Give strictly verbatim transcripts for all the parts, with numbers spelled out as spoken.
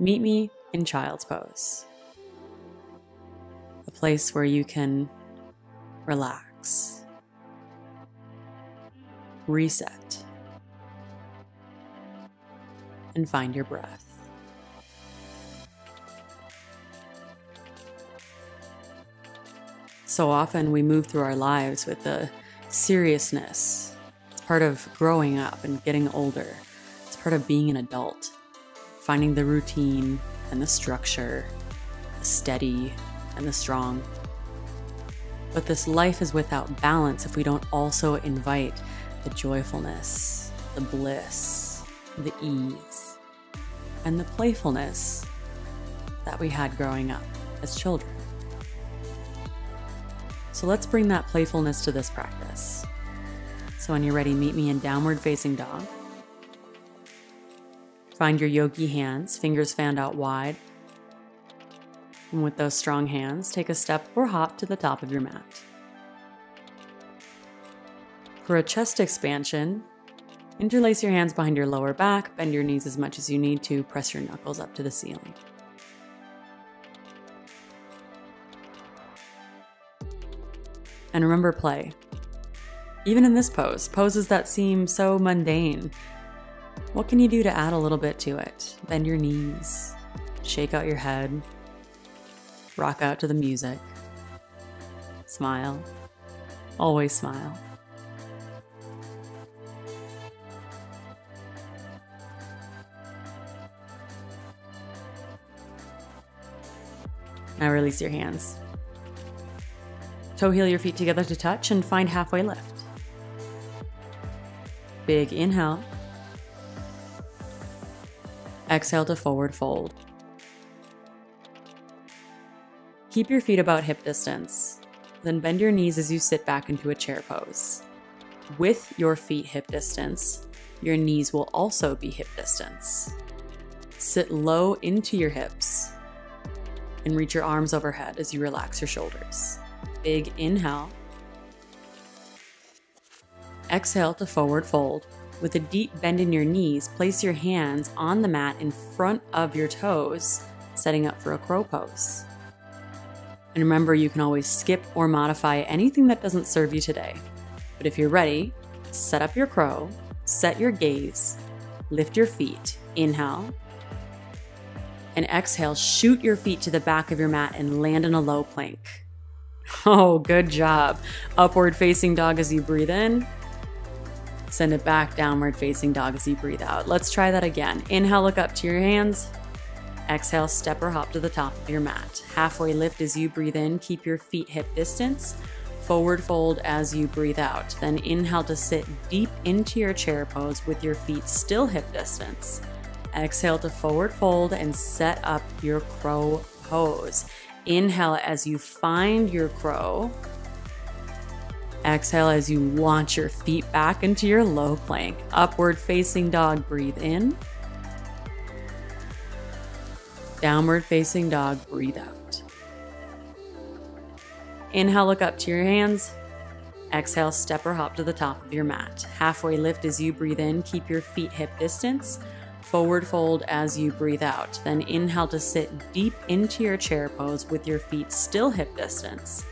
Meet me in child's pose. A place where you can relax, reset, and find your breath. So often we move through our lives with the seriousness. It's part of growing up and getting older. It's part of being an adult, finding the routine and the structure, the steady and the strong. But this life is without balance if we don't also invite the joyfulness, the bliss, the ease, and the playfulness that we had growing up as children. So let's bring that playfulness to this practice. So when you're ready, meet me in downward facing dog. Find your yogi hands, fingers fanned out wide. And with those strong hands, take a step or hop to the top of your mat. For a chest expansion, interlace your hands behind your lower back, bend your knees as much as you need to, press your knuckles up to the ceiling. And remember play. Even in this pose, poses that seem so mundane, what can you do to add a little bit to it? Bend your knees, shake out your head, rock out to the music, smile, always smile. Now release your hands. Toe heel your feet together to touch and find halfway lift. Big inhale. Exhale to forward fold. Keep your feet about hip distance, then bend your knees as you sit back into a chair pose. With your feet hip distance, your knees will also be hip distance. Sit low into your hips and reach your arms overhead as you relax your shoulders. Big inhale. Exhale to forward fold. With a deep bend in your knees, place your hands on the mat in front of your toes, setting up for a crow pose. And remember, you can always skip or modify anything that doesn't serve you today. But if you're ready, set up your crow, set your gaze, lift your feet, inhale, and exhale, shoot your feet to the back of your mat and land in a low plank. Oh, good job. Upward facing dog as you breathe in. Send it back, downward facing dog as you breathe out. Let's try that again. Inhale, look up to your hands. Exhale, step or hop to the top of your mat. Halfway lift as you breathe in. Keep your feet hip distance. Forward fold as you breathe out. Then inhale to sit deep into your chair pose with your feet still hip distance. Exhale to forward fold and set up your crow pose. Inhale as you find your crow. Exhale as you launch your feet back into your low plank. Upward facing dog, breathe in. Downward facing dog, breathe out. Inhale, look up to your hands. Exhale, step or hop to the top of your mat. Halfway lift as you breathe in. Keep your feet hip distance. Forward fold as you breathe out. Then inhale to sit deep into your chair pose with your feet still hip distance.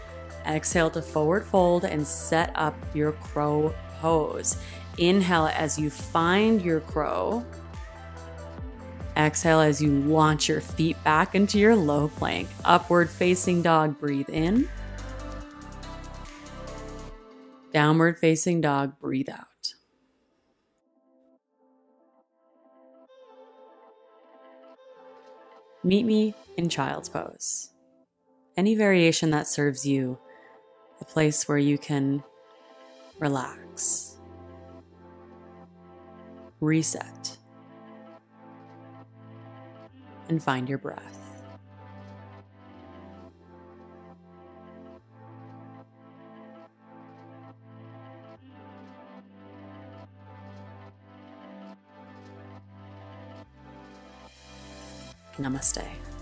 Exhale to forward fold and set up your crow pose. Inhale as you find your crow. Exhale as you launch your feet back into your low plank. Upward facing dog, breathe in. Downward facing dog, breathe out. Meet me in child's pose. Any variation that serves you, a place where you can relax, reset, and find your breath. Namaste.